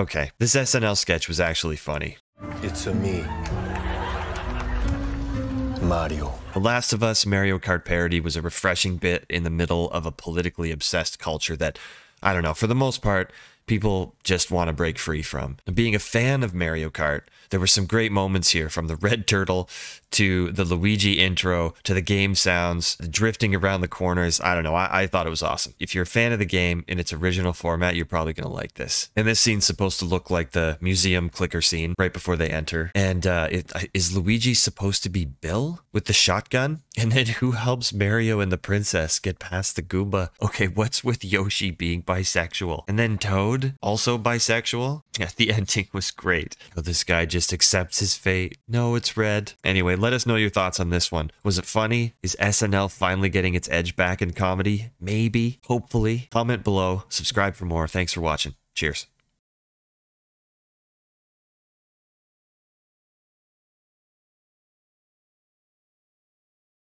Okay, this SNL sketch was actually funny. It's a me, Mario. The Last of Us Mario Kart parody was a refreshing bit in the middle of a politically obsessed culture that, I don't know, for the most part, people just want to break free from. And being a fan of Mario Kart, there were some great moments here, from the Red Turtle to the Luigi intro to the game sounds, the drifting around the corners. I don't know, I thought it was awesome. If you're a fan of the game in its original format, you're probably going to like this. And this scene's supposed to look like the museum clicker scene right before they enter. And is Luigi supposed to be Bill with the shotgun? And then who helps Mario and the Princess get past the Goomba? Okay, what's with Yoshi being bisexual? And then Toad, also bisexual? Yeah, the ending was great. Oh, this guy just accepts his fate. No, it's red. Anyway, let us know your thoughts on this one. Was it funny? Is SNL finally getting its edge back in comedy? Maybe. Hopefully. Comment below. Subscribe for more. Thanks for watching. Cheers.